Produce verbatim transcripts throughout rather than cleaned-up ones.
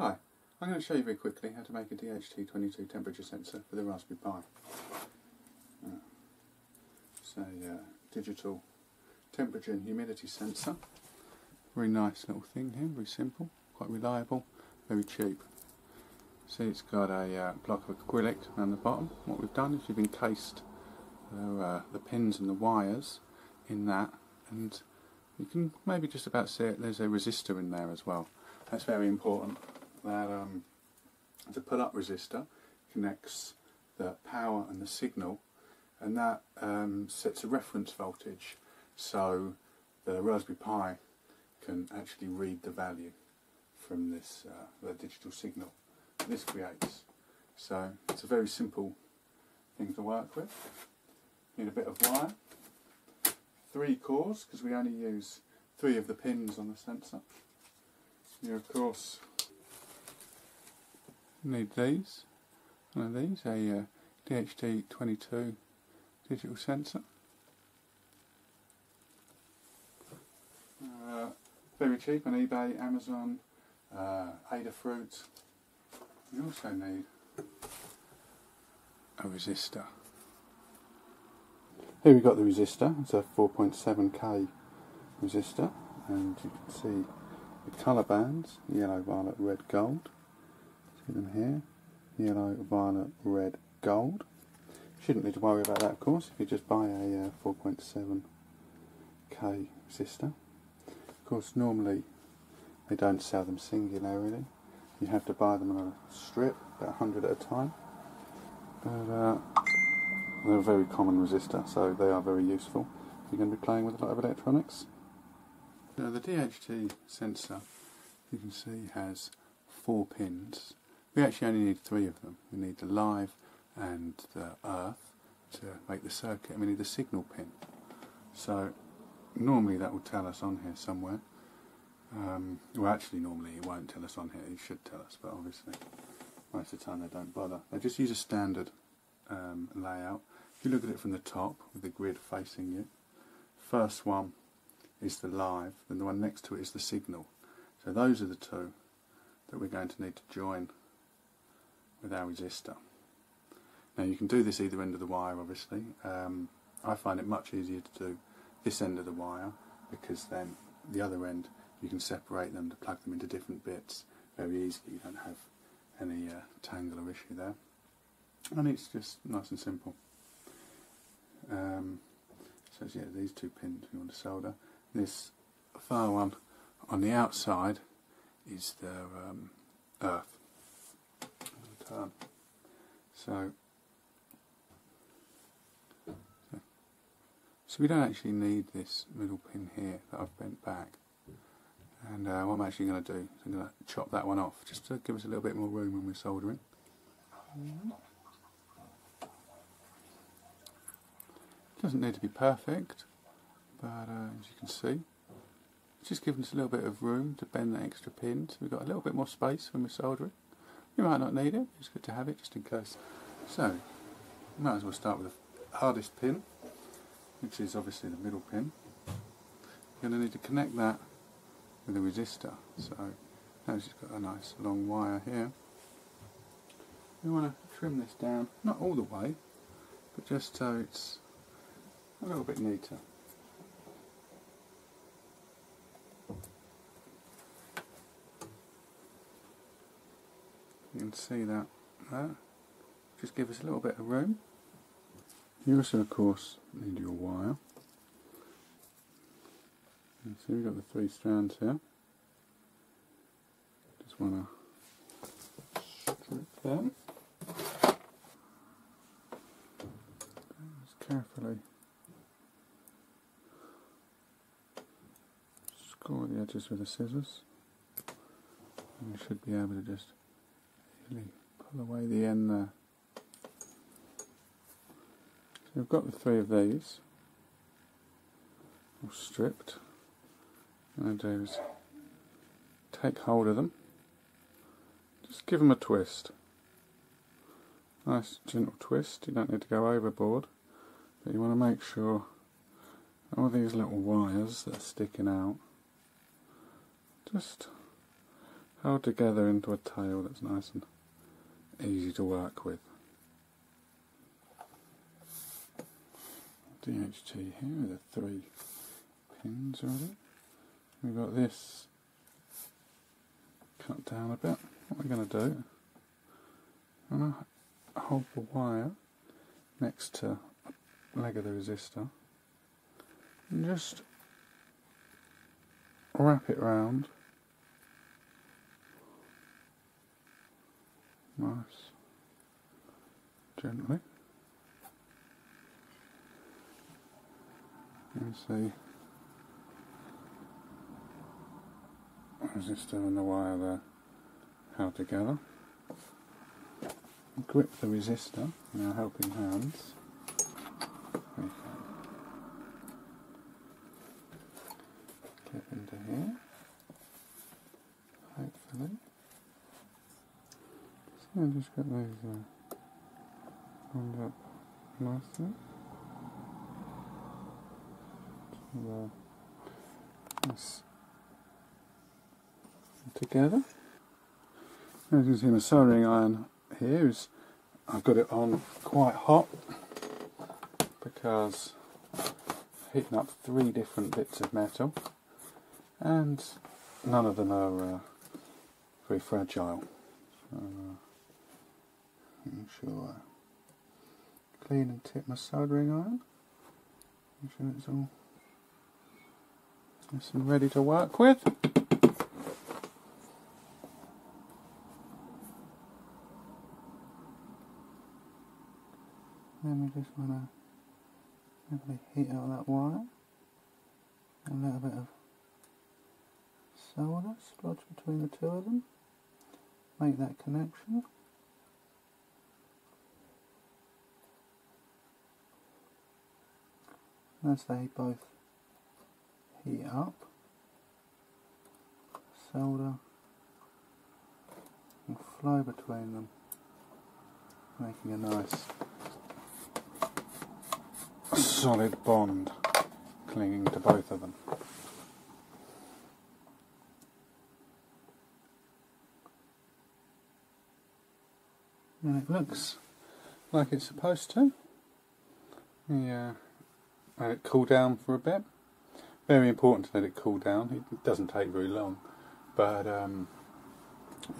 Hi, I'm going to show you very quickly how to make a D H T twenty-two temperature sensor for the Raspberry Pi. Uh, it's a uh, digital temperature and humidity sensor. Very nice little thing here, very simple, quite reliable, very cheap. See, it's got a uh, block of acrylic around the bottom. What we've done is we've encased the, uh, the pins and the wires in that, and you can maybe just about see it, there's a resistor in there as well. That's very important. That um, the pull-up resistor connects the power and the signal, and that um, sets a reference voltage so the Raspberry Pi can actually read the value from this uh, the digital signal this creates. So it's a very simple thing to work with. Need a bit of wire, three cores because we only use three of the pins on the sensor. You of course need these, one of these, a uh, D H T twenty-two digital sensor. Uh, very cheap on eBay, Amazon, uh, Adafruit. You also need a resistor. Here we've got the resistor, it's a four point seven K resistor, and you can see the colour bands, yellow, violet, red, gold. Them here, yellow, violet, red, gold. Shouldn't need to worry about that, of course, if you just buy a uh, four point seven K resistor. Of course, normally they don't sell them singularly. You have to buy them on a strip, about one hundred at a time. But uh, they're a very common resistor, so they are very useful. You're going to be playing with a lot of electronics. Now, the D H T sensor, you can see, has four pins. We actually only need three of them. We need the live and the earth to make the circuit, and we need the signal pin. So normally that will tell us on here somewhere. Um, well, actually normally it won't tell us on here, it should tell us, but obviously most of the time they don't bother. They just use a standard um, layout. If you look at it from the top with the grid facing you, first one is the live, then the one next to it is the signal. So those are the two that we're going to need to join with our resistor. Now you can do this either end of the wire, obviously. Um, I find it much easier to do this end of the wire, because then the other end you can separate them to plug them into different bits very easily. You don't have any uh, tangle or issue there, and it's just nice and simple. Um, so yeah, these two pins we want to solder. This far one on the outside is the um, earth. Um, so, so we don't actually need this middle pin here that I've bent back, and uh, what I'm actually going to do is I'm going to chop that one off just to give us a little bit more room when we're soldering. It doesn't need to be perfect, but uh, as you can see, it's just giving us a little bit of room to bend that extra pin, so we've got a little bit more space when we're soldering. You might not need it, it's good to have it just in case. So, might as well start with the hardest pin, which is obviously the middle pin. You're going to need to connect that with a resistor. So, now it's got a nice long wire here. You want to trim this down, not all the way, but just so it's a little bit neater. You can see that there. Just give us a little bit of room. You also, of course, need your wire. And so we've got the three strands here. Just want to strip them. Just carefully score the edges with the scissors. And you should be able to just pull away the end there. So we've got the three of these all stripped. What I do is take hold of them, just give them a twist. Nice gentle twist, you don't need to go overboard, but you want to make sure all these little wires that are sticking out just all together into a tail that's nice and easy to work with. D H T here with the three pins on it. We've got this cut down a bit. What we're going to do, I'm going to hold the wire next to the leg of the resistor and just wrap it round. Nice. Gently. You can see the resistor and the wire there held together. Grip the resistor in our helping hands. Okay. Get into here. Hopefully. So I just get those uh, wound up nicely. The, this together. As you can see, my soldering iron here is, I've got it on quite hot because I'm heating up three different bits of metal and none of them are uh, very fragile. So, uh, make sure I clean and tip my soldering iron. Make sure it's all nice and ready to work with. Then we just want to really heat up that wire. A little bit of solder splodged between the two of them. Make that connection. And as they both heat up, solder will flow between them, making a nice solid bond clinging to both of them. And it looks like it's supposed to. Yeah, let it cool down for a bit. Very important to let it cool down. It doesn't take very long, but um,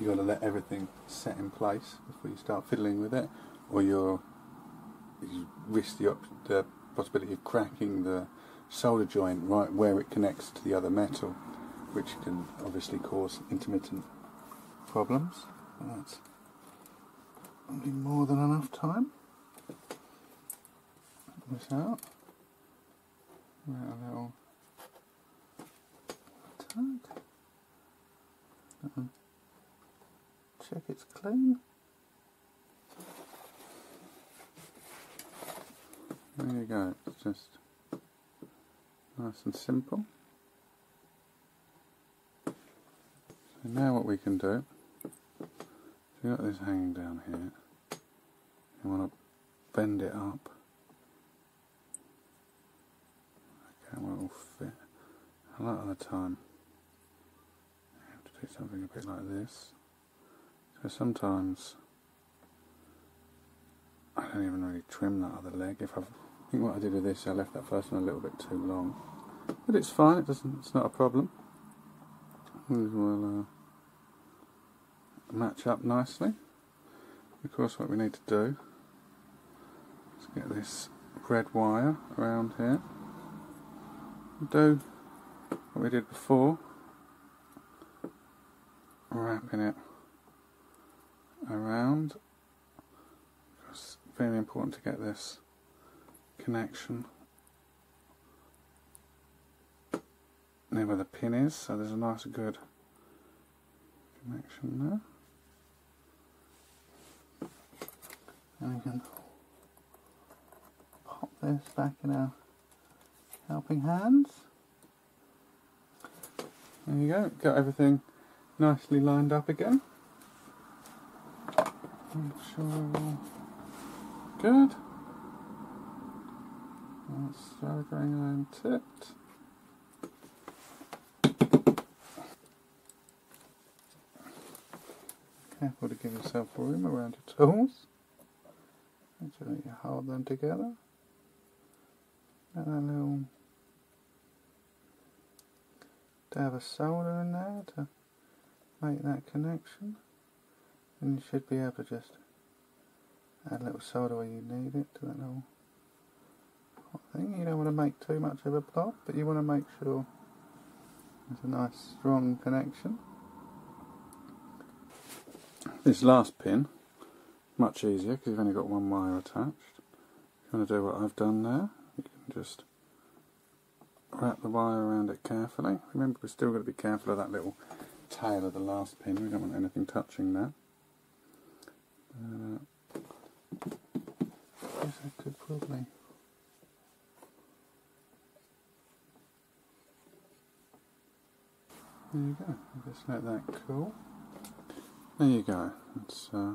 you've got to let everything set in place before you start fiddling with it, or you'll you risk the, op the possibility of cracking the solder joint right where it connects to the other metal, which can obviously cause intermittent problems. Well, that's probably more than enough time. Put this out. Right, a little Uh-uh. Check it's clean. There you go, it's just nice and simple. So now what we can do, we've got this hanging down here, you want to bend it up. Okay, well, it'll fit a lot of the time. Do something a bit like this. So sometimes I don't even really trim that other leg. If I've, I think what I did with this, I left that first one a little bit too long, but it's fine. It doesn't. It's not a problem. These will uh, match up nicely. Of course, what we need to do is get this red wire around here. Do what we did before. Wrapping it around, because it's very important to get this connection near where the pin is, so there's a nice good connection there. And we can pop this back in our helping hands. There you go, got everything nicely lined up again. Make sure we're all good. That's soldering iron tipped. careful to give yourself room around your tools. Until you hold them together. Let that little dab of solder in there to make that connection. And you should be able to just add a little solder where you need it to that little thing. You don't want to make too much of a blob, but you want to make sure there's a nice strong connection. This last pin, much easier because you've only got one wire attached. If you want to do what I've done there, you can just wrap the wire around it carefully. Remember, we're still going to be careful of that little tail of the last pin. We don't want anything touching that. Uh, I guess I could probably there you go, just let that cool. There you go, that's uh,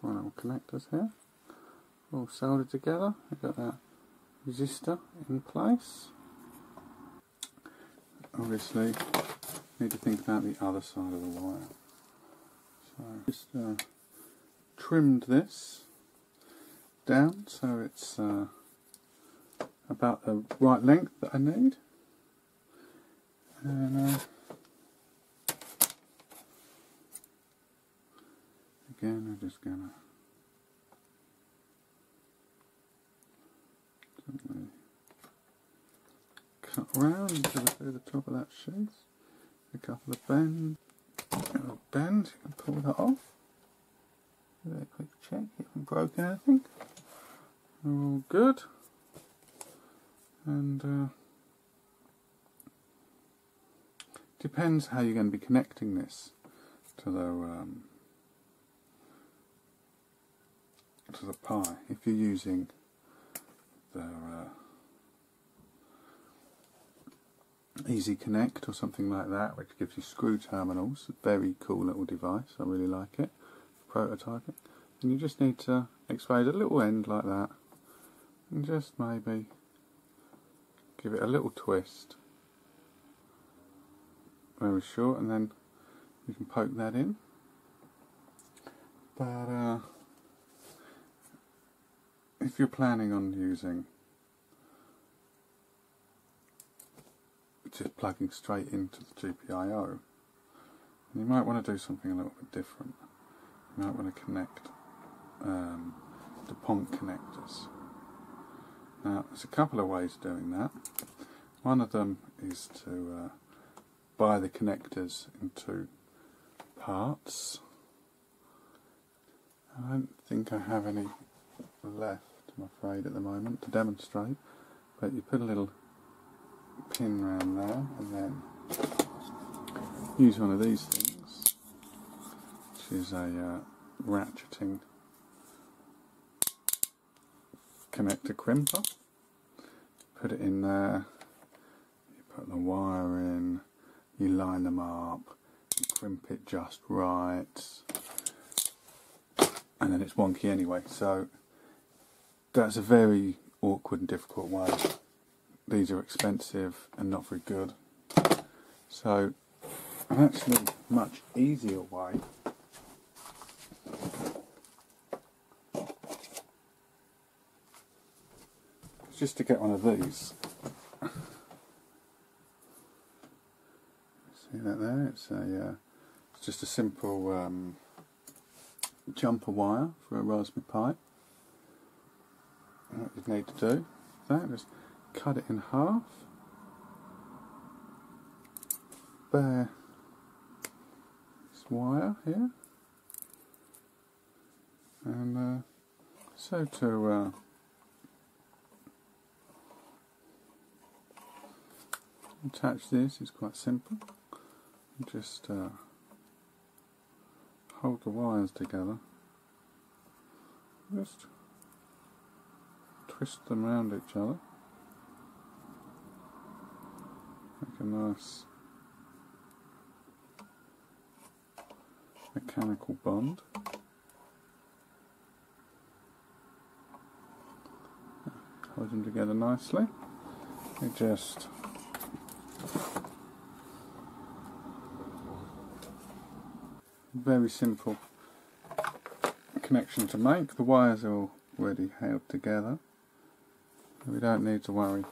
four little connectors here, all soldered together. We've got that resistor in place. Obviously, need to think about the other side of the wire. So, just uh, trimmed this down so it's uh, about the right length that I need. And uh, again, I'm just gonna gently cut round until I do the top of that sheath. A couple of bends, a little bend, you can pull that off. Do a quick check, you haven't broken anything. They're all good. And uh, depends how you're going to be connecting this to the um, to the Pi. If you're using the uh, Easy Connect or something like that, which gives you screw terminals, a very cool little device. I really like it. Prototyping. And you just need to explode a little end like that, and just maybe give it a little twist. Very short, and then you can poke that in. But uh, if you're planning on using just plugging straight into the G P I O, you might want to do something a little bit different. You might want to connect um, the P O N connectors. Now, there's a couple of ways of doing that. One of them is to uh, buy the connectors into parts. I don't think I have any left, I'm afraid, at the moment to demonstrate, but you put a little pin round there and then use one of these things, which is a uh, ratcheting connector crimper. Put it in there, you put the wire in, you line them up, you crimp it just right, and then it's wonky anyway. So that's a very awkward and difficult way. These are expensive and not very good. So an actually much easier way is just to get one of these. See that there? It's a uh, it's just a simple um, jumper wire for a Raspberry Pi. What you need to do is that, just cut it in half. Bare this wire here, and uh, so to uh, attach this is quite simple. Just uh, hold the wires together, just twist them around each other, make a nice mechanical bond. Hold them together nicely. You just very simple connection to make. The wires are already held together. We don't need to worry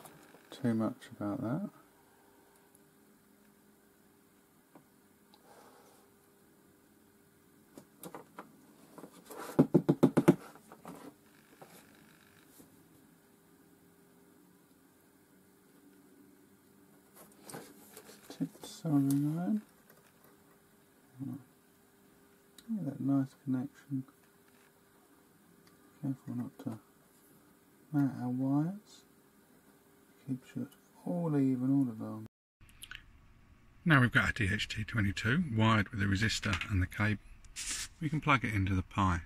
too much about that. Soldering iron. Oh, that nice connection. Careful not to mat our wires. Keeps it all even all along. Now we've got a D H T twenty-two wired with a resistor and the cable. We can plug it into the Pi.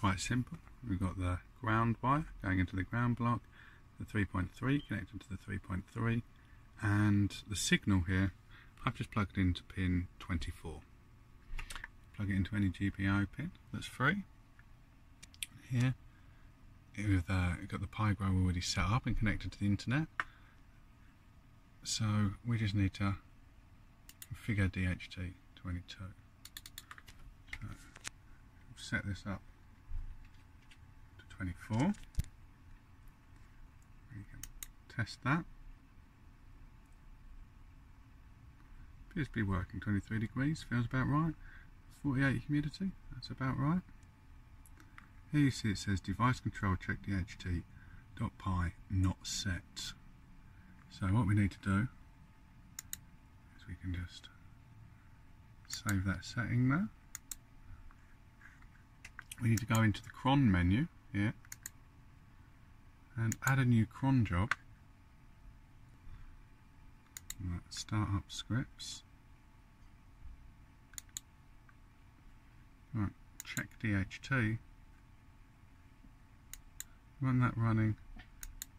Quite simple. We've got the ground wire going into the ground block, the three point three connected to the three point three, and the signal here I've just plugged into pin twenty-four. Plug it into any G P I O pin that's free. Here we've uh, got the PiGrow already set up and connected to the internet, so we just need to configure D H T twenty-two. So we'll set this up to twenty-four. We can test that. Appears to be working. Twenty-three degrees feels about right. Forty-eight humidity, that's about right. Here you see it says device control check D H T dot P I not set. So what we need to do is we can just save that setting there. We need to go into the cron menu here and add a new cron job. Right, start up scripts. Right, check D H T. Run that running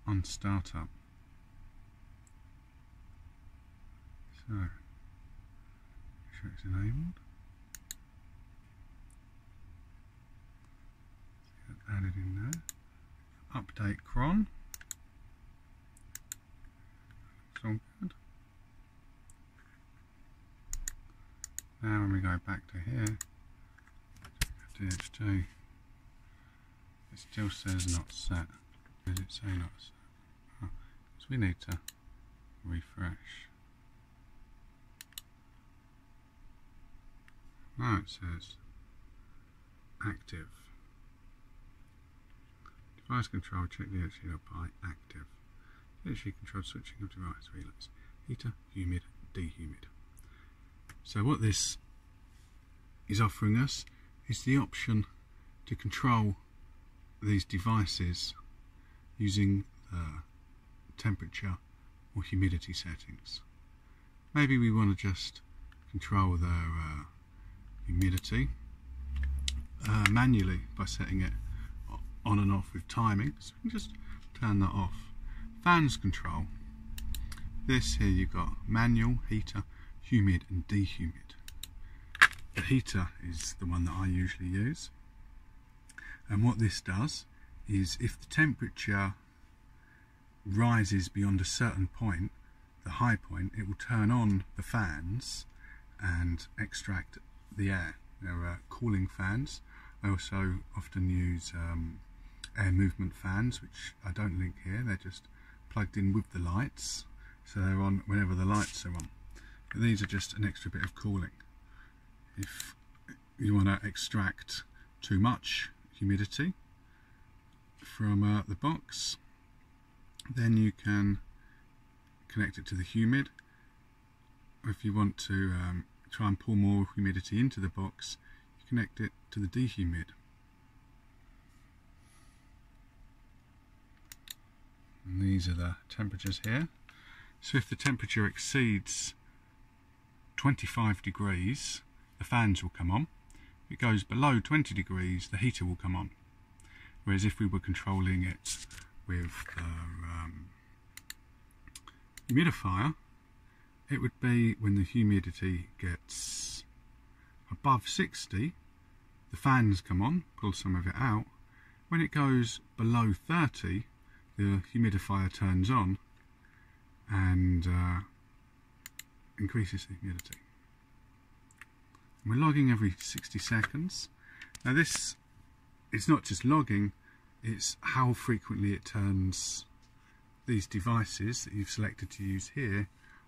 on startup. So, make sure it's enabled. Get that added in there. Update cron. It's all good. Now when we go back to here, D H T, it still says not set. Does it say not set? Oh, so we need to refresh. Now it says active. Device control, check D H T dot P I, active. D H T control switching of device relays. Heater, humid, dehumid. So what this is offering us is the option to control these devices using the temperature or humidity settings. Maybe we want to just control their uh, humidity uh, manually by setting it on and off with timing. So we can just turn that off. Fans control. This here you've got manual, heater, humid and dehumid. The heater is the one that I usually use, and what this does is if the temperature rises beyond a certain point, the high point, it will turn on the fans and extract the air. There are cooling fans. I also often use um, air movement fans, which I don't link here. They're just plugged in with the lights, so they're on whenever the lights are on. These are just an extra bit of cooling. If you want to extract too much humidity from uh, the box, then you can connect it to the humid. If you want to um, try and pour more humidity into the box, you connect it to the dehumid. And these are the temperatures here. So if the temperature exceeds twenty-five degrees, the fans will come on. If it goes below twenty degrees, the heater will come on. Whereas if we were controlling it with the um, humidifier, it would be when the humidity gets above sixty, the fans come on, pull some of it out. When it goes below thirty, the humidifier turns on and uh, increases the humidity. We're logging every sixty seconds. Now this is not just logging, it's how frequently it turns these devices that you've selected to use here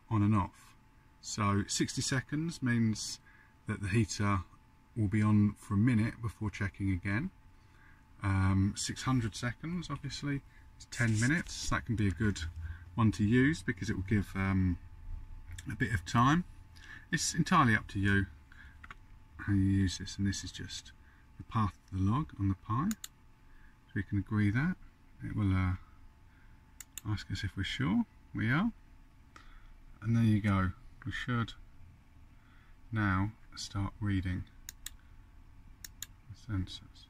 on and off. So sixty seconds means that the heater will be on for a minute before checking again. Um, six hundred seconds obviously is ten minutes. That can be a good one to use because it will give um, a bit of time. It's entirely up to you how you use this, and this is just the path of the log on the Pi, so we can agree that. It will uh, ask us if we're sure. We are, and there you go. We should now start reading the sensors.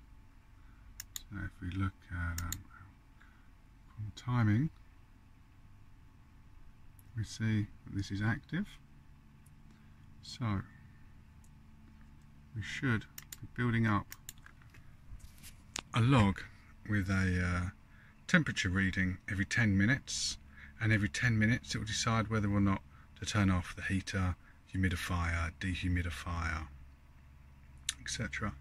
So if we look at um, timing, we see that this is active, so we should be building up a log with a uh, temperature reading every ten minutes, and every ten minutes it will decide whether or not to turn off the heater, humidifier, dehumidifier, et cetera.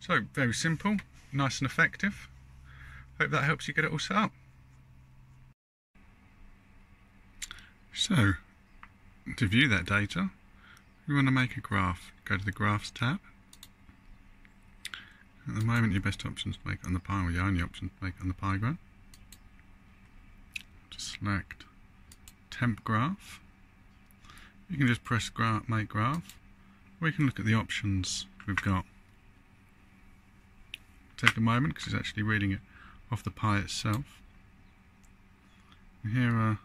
So very simple, nice and effective. Hope that helps you get it all set up. So to view that data, you want to make a graph. Go to the Graphs tab. At the moment, your best options to make on the Pi, or your only option to make on the PiGrow. Just select Temp Graph. You can just press gra Make Graph. We can look at the options we've got. Take a moment because it's actually reading it off the Pi itself. And here are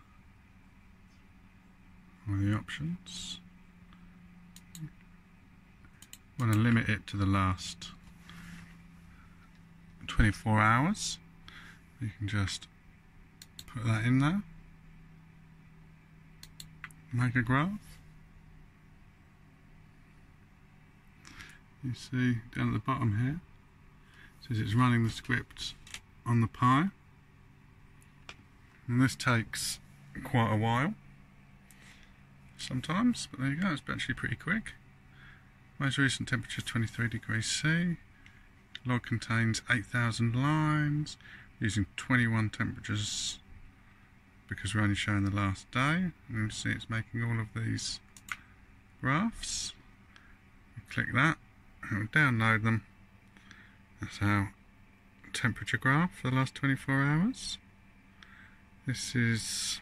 all the options. I want to limit it to the last twenty-four hours. You can just put that in there. Make a graph. You see down at the bottom here, it says it's running the script on the Pi, and this takes quite a while sometimes, but there you go, it's actually pretty quick. Most recent temperature twenty-three degrees C. Log contains eight thousand lines using twenty-one temperatures because we're only showing the last day. And you see it's making all of these graphs. Click that and we'll download them. That's our temperature graph for the last twenty-four hours. This is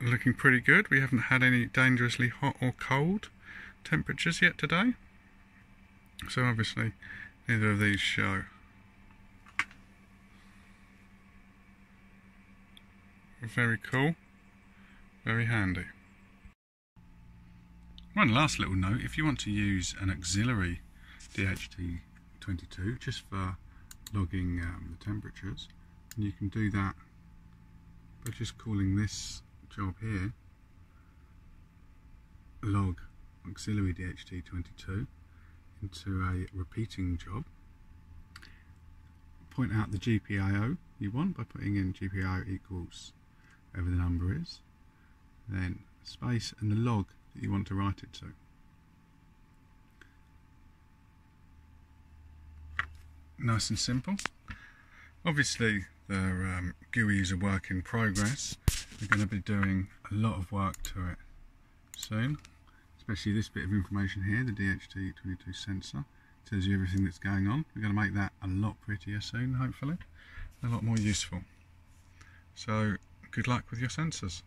looking pretty good. We haven't had any dangerously hot or cold temperatures yet today, so obviously neither of these show. Very cool, very handy. One last little note: if you want to use an auxiliary D H T twenty-two just for logging um, the temperatures, and you can do that by just calling this job here log auxiliary D H T twenty-two into a repeating job. Point out the G P I O you want by putting in G P I O equals whatever the number is, then space and the log that you want to write it to. Nice and simple. Obviously the um, G U I is a work in progress. We're going to be doing a lot of work to it soon. Especially this bit of information here, the D H T twenty-two sensor, tells you everything that's going on. We're going to make that a lot prettier soon, hopefully, and a lot more useful. So, good luck with your sensors.